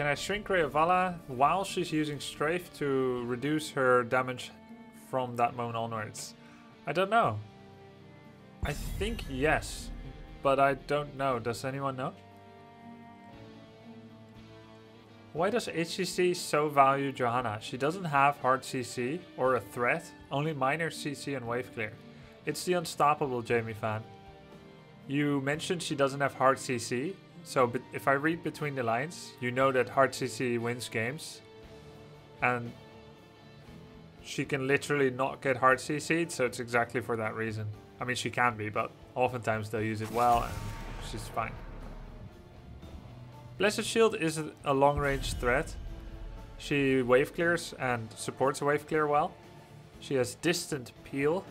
Can I shrink Ray of Vala while she's using Strafe to reduce her damage from that moment onwards? I don't know. I think yes, but I don't know. Does anyone know? Why does HCC so value Johanna? She doesn't have hard CC or a threat, only minor CC and wave clear. It's the unstoppable Jamie fan. You mentioned she doesn't have hard CC, so if I read between the lines, you know that hard CC wins games, and she can literally not get hard CC'd, so it's exactly for that reason. I mean, she can be, but oftentimes they'll use it well, and she's fine. Blessed Shield is a long-range threat. She wave clears and supports wave clear well. She has distant peel,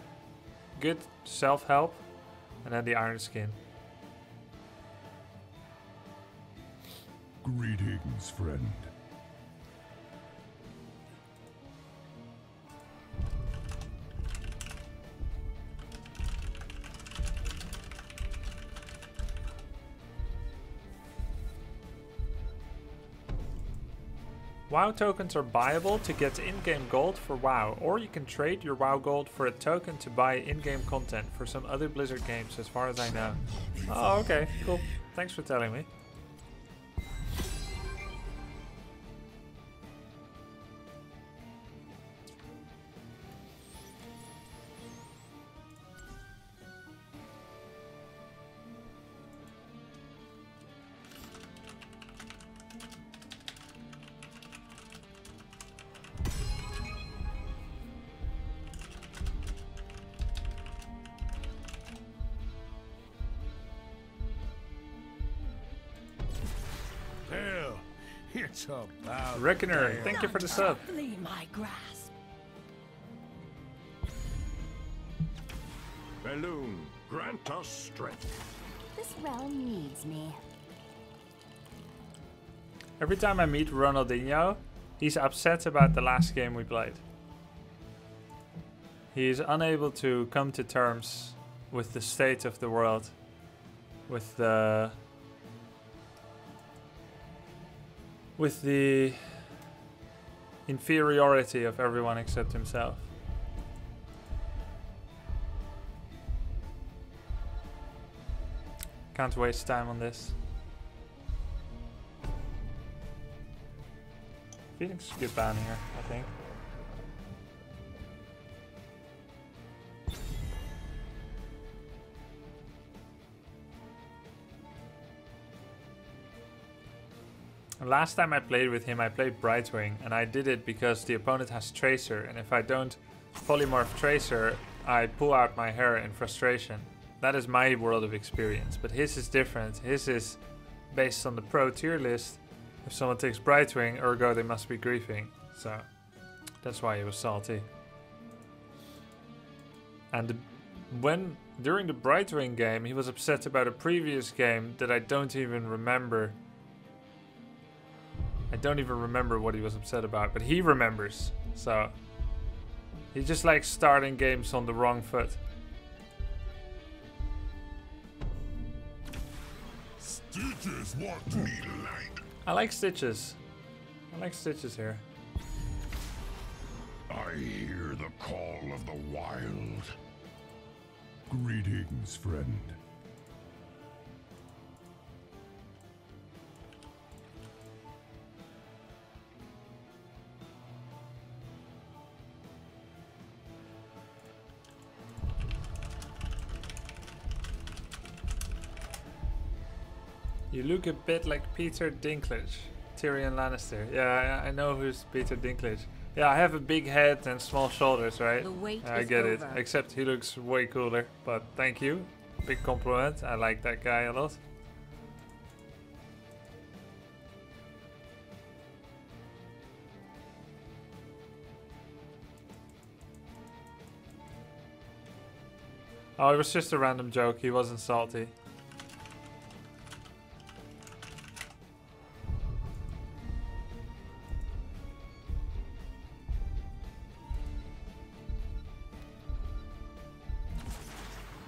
good self-help, and then the Iron Skin. Greetings, friend. WoW tokens are buyable to get in-game gold for WoW, or you can trade your WoW gold for a token to buy in-game content for some other Blizzard games, as far as I know. Oh, okay, cool. Thanks for telling me. Reckoner, thank you for the sub. My grasp. Balloon, grant us strength. This realm needs me. Every time I meet Ronaldinho, he's upset about the last game we played. He is unable to come to terms with the state of the world, with the inferiority of everyone except himself. Can't waste time on this. Phoenix should get banned here, I think. Last time I played with him, I played Brightwing, and I did it because the opponent has Tracer, and if I don't polymorph Tracer, I pull out my hair in frustration. That is my world of experience, but his is different. His is based on the pro tier list. If someone takes Brightwing, ergo they must be griefing. So that's why he was salty. And during the Brightwing game, he was upset about a previous game that I don't even remember. I don't even remember what he was upset about, but he remembers, so he just likes starting games on the wrong foot. Stitches want me like. I like Stitches. I like Stitches here. I hear the call of the wild. Greetings, friend. You look a bit like Peter Dinklage, Tyrion Lannister. Yeah, I know who's Peter Dinklage. Yeah, I have a big head and small shoulders, right? I get it. Except he looks way cooler, but thank you. Big compliment. I like that guy a lot. Oh, it was just a random joke. He wasn't salty.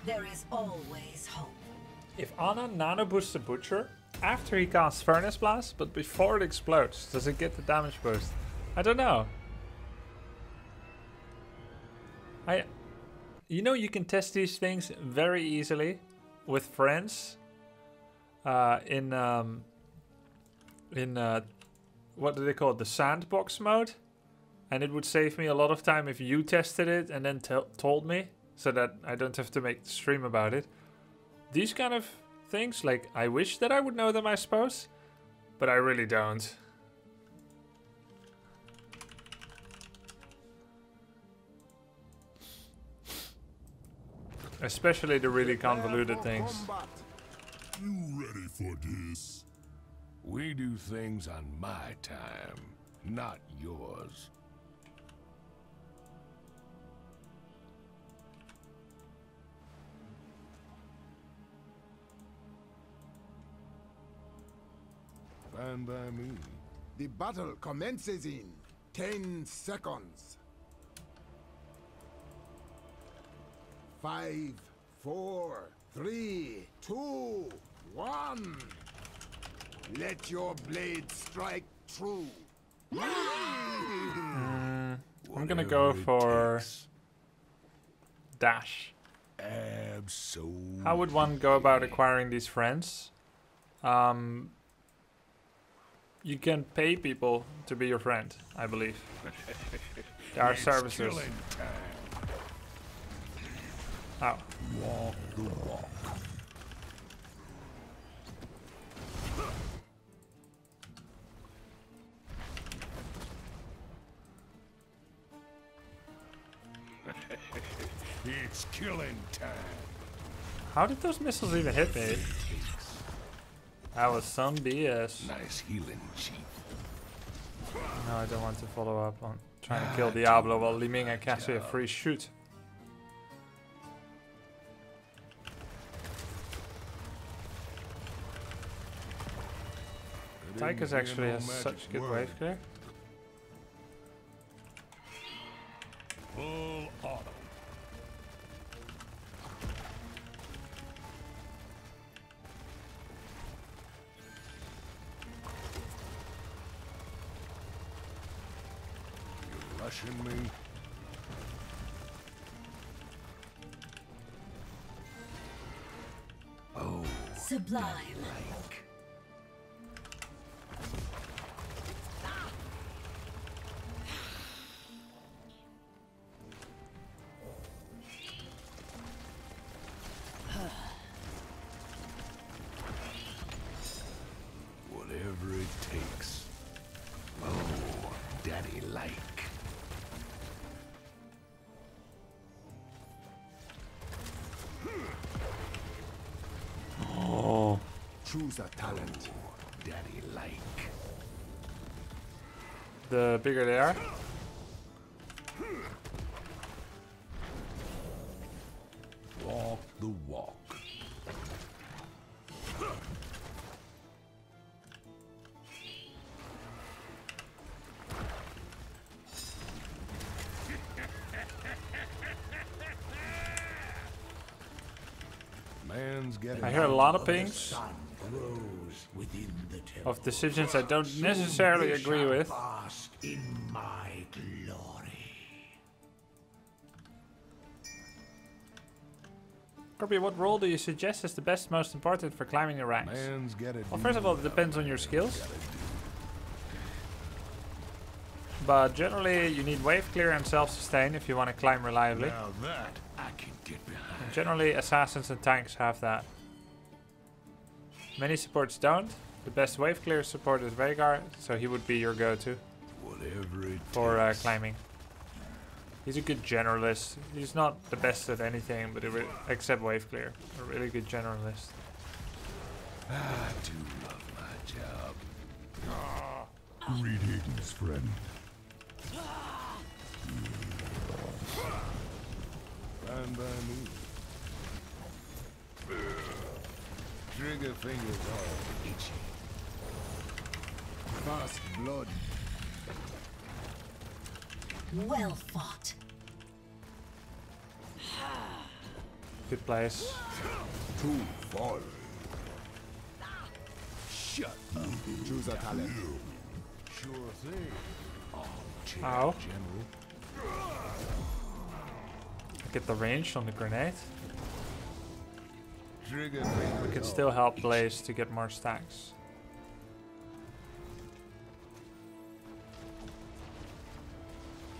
There is always hope. If Ana nano boosts the Butcher, after he casts Furnace Blast, but before it explodes. Does it get the damage boost? I don't know. You know, you can test these things very easily with friends. In what do they call it? The sandbox mode. And it would save me a lot of time if you tested it and then told me, so that I don't have to make the stream about it. These kind of things, like, I wish that I would know them, I suppose, but I really don't. Especially the really convoluted things. You ready for this? We do things on my time, not yours. Fine by me. The battle commences in 10 seconds. 5, 4, 3, 2, 1. Let your blade strike true. I'm gonna go for dash. Absolutely. How would one go about acquiring these friends? You can pay people to be your friend, I believe. There are services. Oh. Walk the walk. It's killing time. How did those missiles even hit me? That was some BS. Nice healing, chief. No, I don't want to follow up on trying to kill Diablo while Li Ming and Cassie a free shoot. Tychus actually has such good wave clear. Full auto. You're rushing me. Oh, sublime. Choose a talent, daddy like. The bigger they are. Walk the walk. Man's getting. I hear a lot of pings. Of decisions I don't necessarily agree with. In my glory. Kirby, what role do you suggest is the best, most important for climbing the ranks? Well, first of all, it depends on your skills. But generally, you need wave clear and self-sustain if you want to climb reliably. That I can get behind. And generally, assassins and tanks have that. Many supports don't. The best wave clear support is Vhagar, so he would be your go-to for climbing. He's a good generalist. He's not the best at anything, but except wave clear, a really good generalist. I do love my job. Greetings, friend. Fine by me. Trigger fingers are itchy. Fast blood. Well fought. Good place. Too far. Choose a talent. Sure thing. Ow. Get the range on the grenade. We could still help Blaze to get more stacks.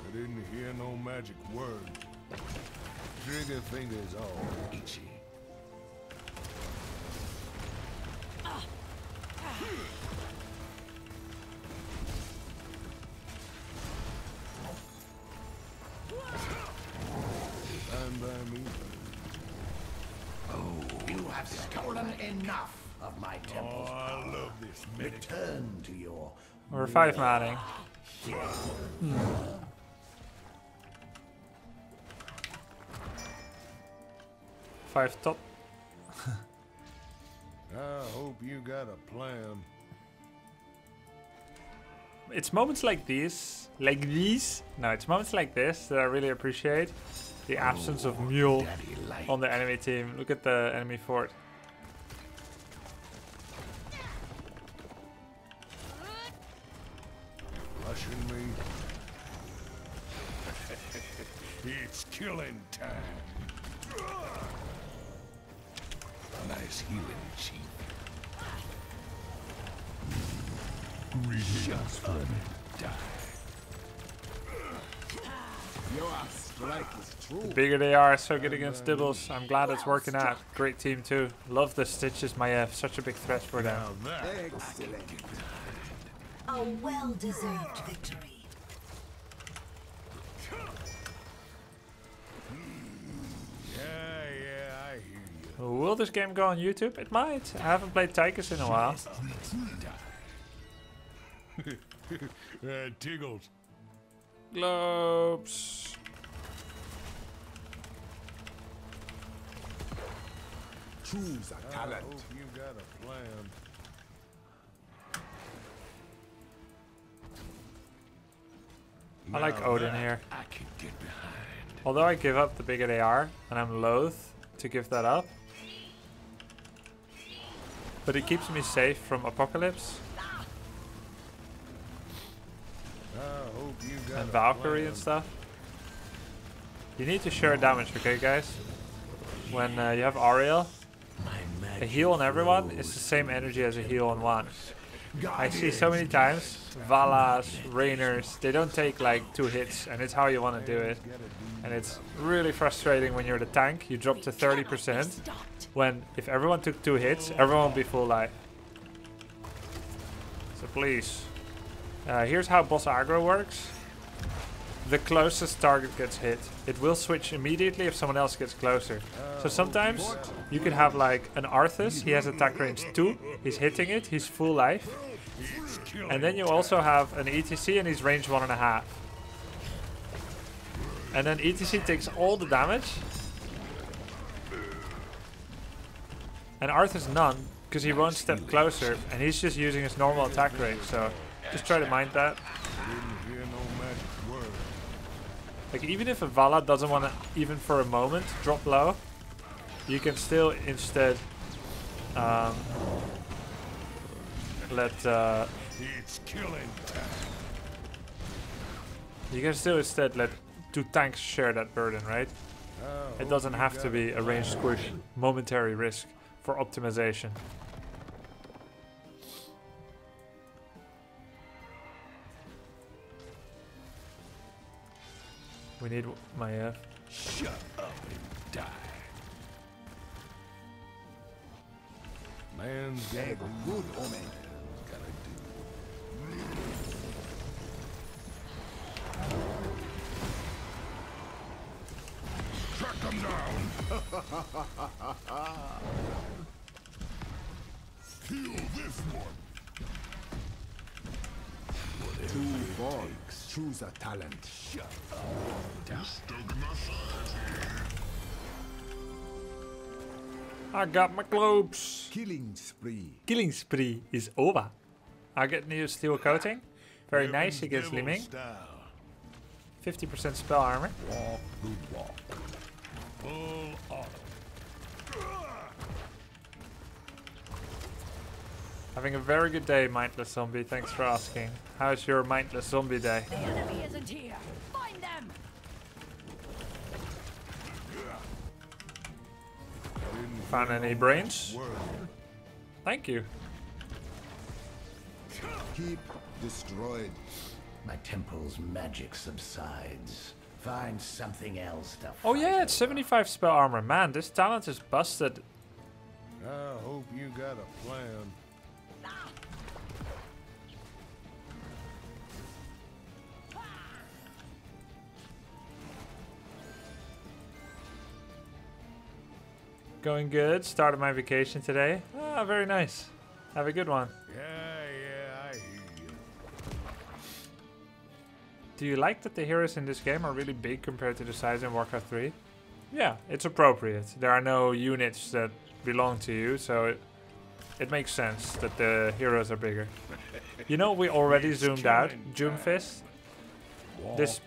I didn't hear no magic word. Trigger fingers all itchy. Enough of my temple's power. I love this. Return to your. We're 5-matting. Five top. I hope you got a plan. It's moments like these, it's moments like this that I really appreciate. The absence of Mule on the enemy team. Look at the enemy fort. It's killing time. Nice healing, chief. Greetings, friend. The bigger they are, so good against Dibbles. I'm glad it's working out. Great team too. Love the Stitches, my F. Such a big threat for them. Excellent. A well-deserved victory. I hear you. Will this game go on YouTube? It might. I haven't played Tychus in a while. Tickles. Globes. Choose a talent. I hope you got a plan. I like Odin here. I can get behind. Although I give up the bigger they are, and I'm loath to give that up. But it keeps me safe from Apocalypse. And Valkyrie and stuff. You need to share damage, okay guys? When you have Ariel, a heal on everyone is the same energy as a heal on one. I see so many times, Valas, Rainers, they don't take like 2 hits, and it's how you want to do it. And it's really frustrating when you're the tank, you drop to 30%, when if everyone took 2 hits, everyone would be full life. So please. Here's how boss aggro works. The closest target gets hit. It will switch immediately if someone else gets closer. So sometimes you could have like an Arthas, he has attack range 2, he's hitting it, he's full life. And then you also have an ETC and he's range 1.5. And then ETC takes all the damage. And Arthas none, because he won't step closer and he's just using his normal attack range, so just try to mind that. Like even if a Vala doesn't want to even for a moment drop low, you can still instead let two tanks share that burden, right? It doesn't have to be a range squish momentary risk for optimization. We need my F. Shut up and die. Man's got a good omen. Track him down. Kill this one. 2 bugs. Choose a talent. Shut up. I got my globes. Killing spree. Killing spree is over. I get new steel coating. Very nice against Li Ming. 50% spell armor. Walk the walk. Full auto. Having a very good day, mindless zombie. Thanks for asking. How's your mindless zombie day? The enemy isn't here. Find them. Found any brains? Thank you. Keep destroyed. My temple's magic subsides. Find something else to fight. Oh yeah, it's 75 spell armor. Man, this talent is busted. I hope you got a plan. Going good. Started my vacation today. Ah, very nice. Have a good one. Yeah, I hear you. Do you like that the heroes in this game are really big compared to the size in Warcraft 3? Yeah, it's appropriate. There are no units that belong to you, so it makes sense that the heroes are bigger. You know, we already zoomed out. Zoomfist. This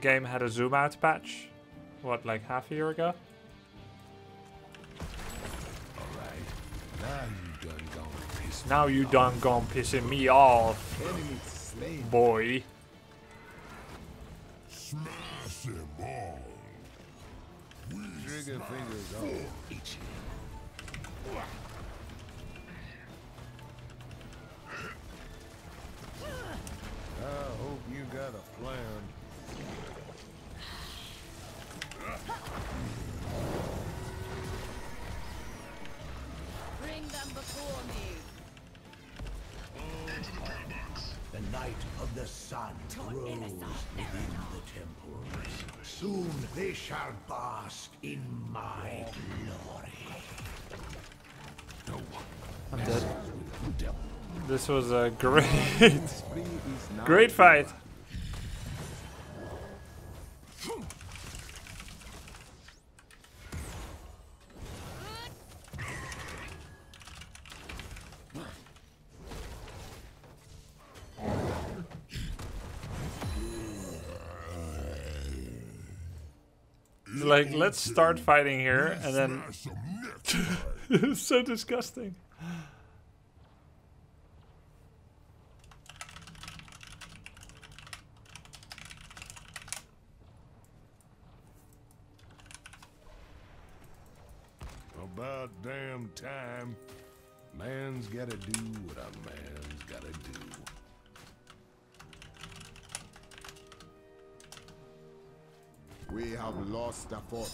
game had a zoom out patch. What, like half a year ago? Now you done gone pissing me off, boy. Smash them all. Trigger fingers on each. I hope you got a plan. Bring them before me. The Night of the Sun grows within the temple. Soon they shall bask in my glory. I'm dead. This was a great fight. Like, let's start fighting here, and then it's so disgusting. About damn time. Man's gotta do what a man's gotta do. We have lost the fort.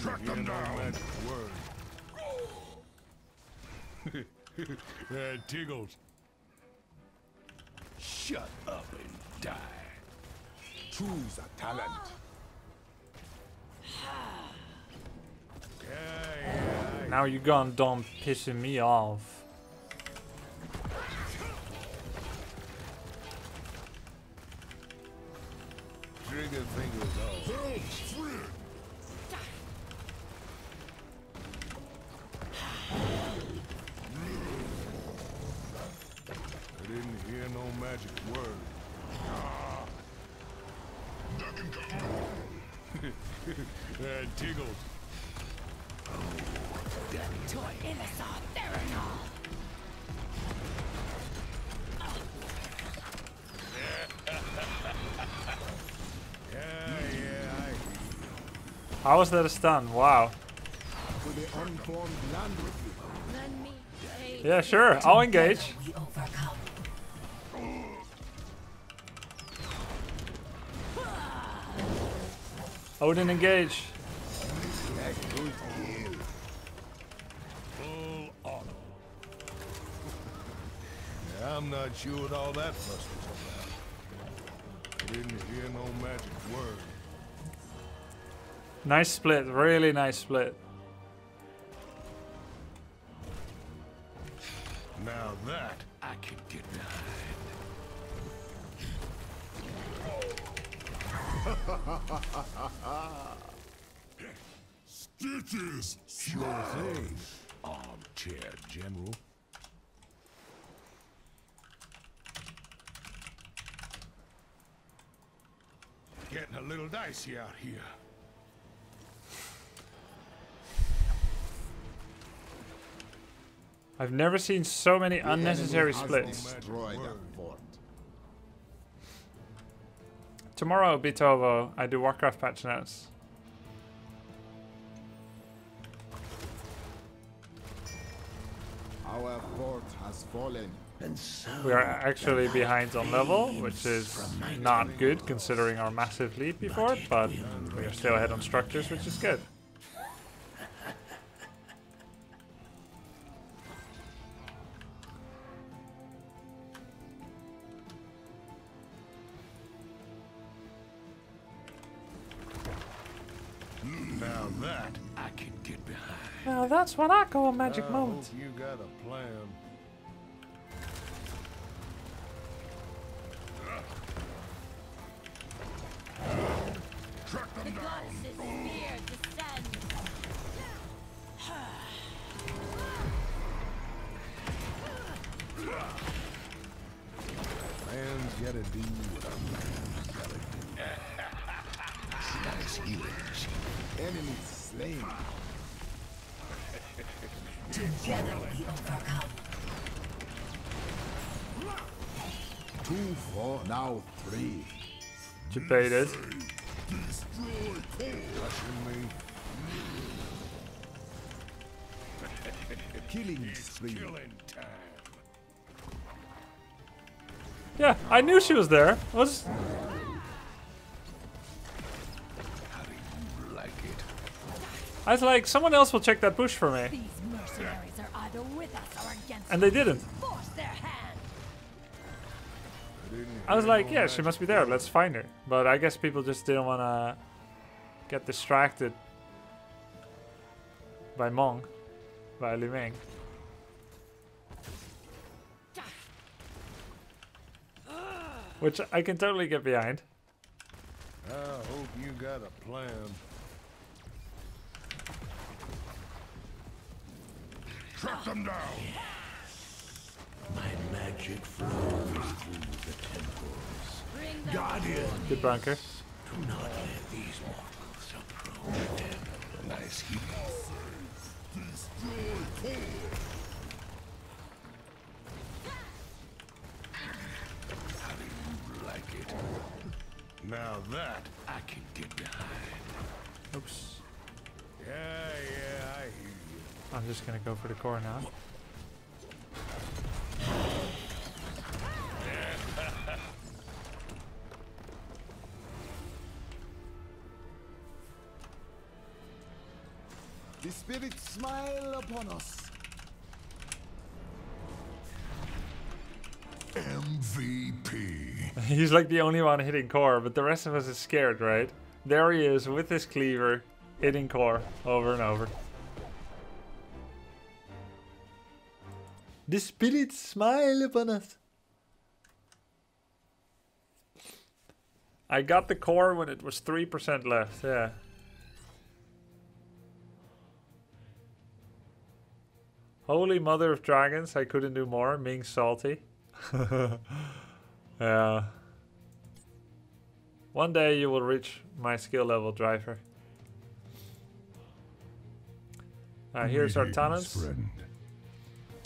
Track them down. That tickles. Shut up and die. Choose a talent. Now you gone dumb pissing me off. Trigger fingers off. I didn't hear no magic word. That tickles. How was that a stun? Wow. Yeah, sure. I'll engage. Odin, engage. I'm not sure what all that fuss was about. I didn't hear no magic word. Nice split, really nice split. Now that I can get behind. Stitches! Sure thing, armchair general. Getting a little dicey out here. I've never seen so many unnecessary splits. Tomorrow, Bitovo, I do Warcraft patch notes. Our fort has fallen. And so we are actually behind on level, which is not good considering our massive lead before, but we are still ahead on structures, which is good. Now that I can get behind. Now that's what I call a magic moment. You got a plan. The goddess's spear descends. Man's gotta do what a man's gotta do. Nice healers. Enemy slain. Together we overcome. 2-4, now 3. You paid it. Yeah, I knew she was there. Was I was like, someone else will check that bush for me. These mercenaries are either with us or against us. And they didn't. I was like, yeah, she must be there. Let's find her. But I guess people just didn't want to get distracted by Mong, by Li Ming. Which I can totally get behind. I hope you got a plan. Track them down. My magic flows through the temples. Guardian, the bunker. Do not let these mortals approach them. Nice heat. Destroy them. How do you like it? Now that I can get behind. Oops. Yeah, I hear you. I'm just gonna go for the core now. The spirits smile upon us. MVP. He's like the only one hitting core, but the rest of us is scared, right? There he is with his cleaver, hitting core over and over. The spirits smile upon us. I got the core when it was 3% left, yeah. Holy mother of dragons, I couldn't do more. Ming salty. Yeah. One day you will reach my skill level, driver. Here's our talents. Friend.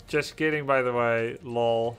Just kidding, by the way. Lol.